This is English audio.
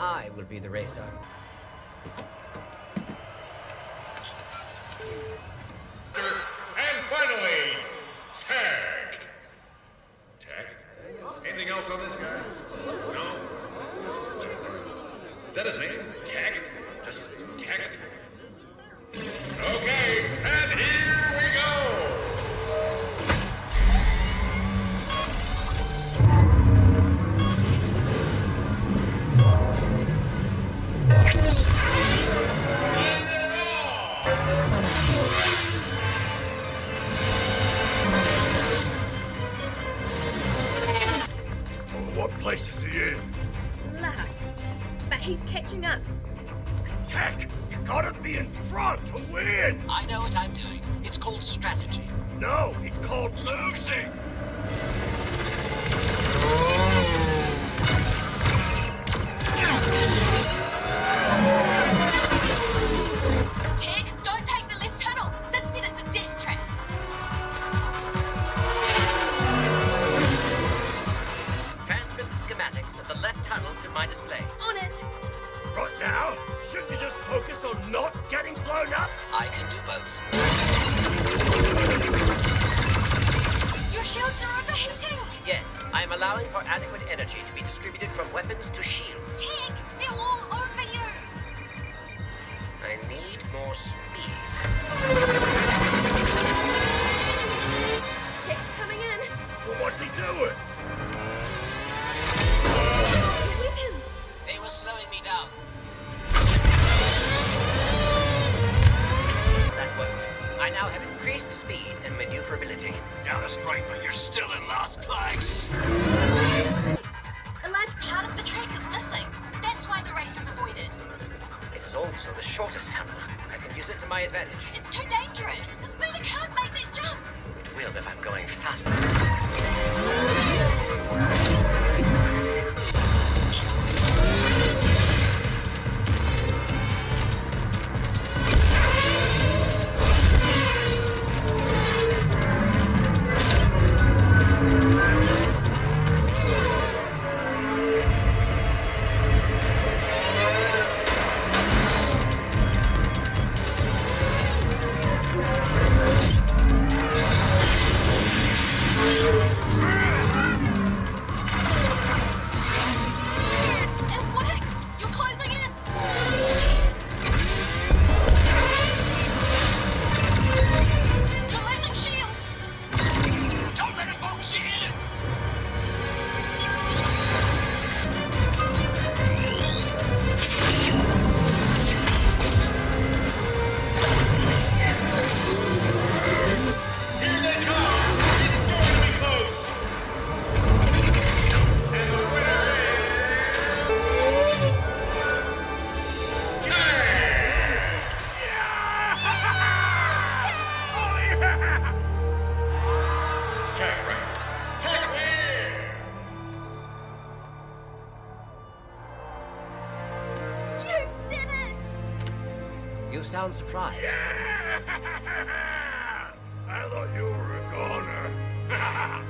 I will be the racer. And finally, Tech. Tech? Anything else on this guy? No? Is that his name? Tech? Just Tech? Okay, and here we go! What place is he in? Last, but he's catching up. Tech, you gotta be in front to win! I know what I'm doing. It's called strategy. No, it's called losing! Sound surprised. Yeah! I thought you were a goner.